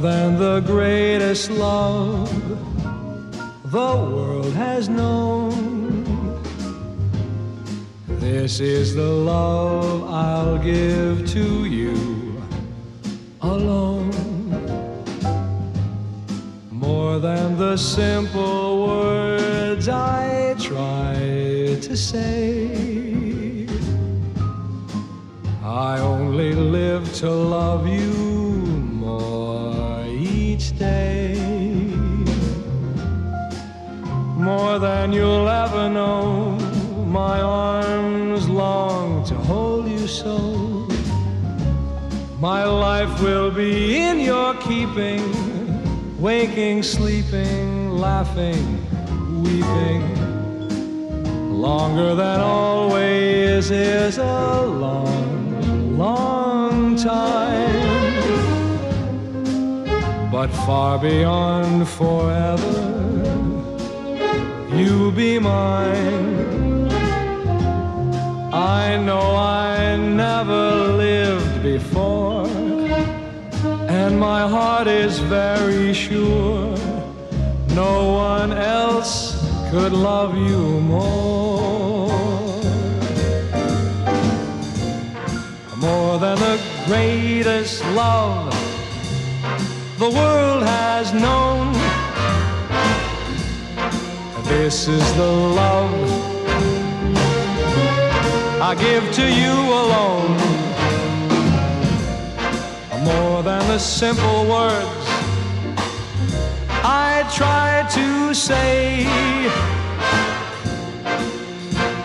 than the greatest love the world has known. This is the love I'll give to you alone. More than the simple words I try to say, I only live to love you more each day. More than you'll ever know, my arms long to hold you so. My life will be in your keeping, waking, sleeping, laughing, weeping. Longer than always is a long, long time. But far beyond forever, you'll be mine. I know I never lived before, and my heart is very sure no one else could love you more. More than the greatest love the world has known. This is the love I give to you alone. More than the simple words I try to say,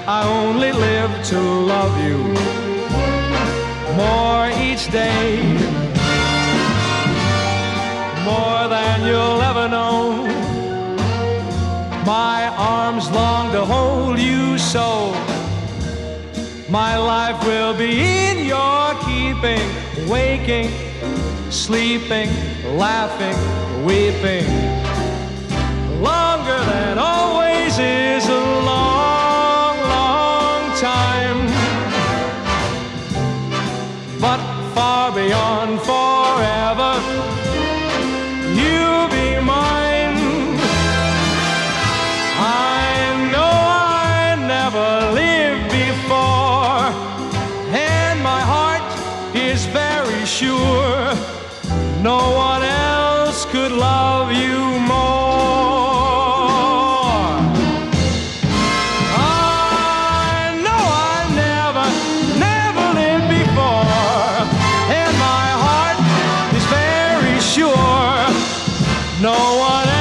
I only live to love you more each day. More than you'll ever know, my arms long to hold you so. My life will be in your keeping, waking, sleeping, laughing, weeping. Longer than always is a long, long time. But far beyond forever, you'll be mine. I know I never lived before, is very sure no one else could love you more. I know I never lived before, and my heart is very sure no one else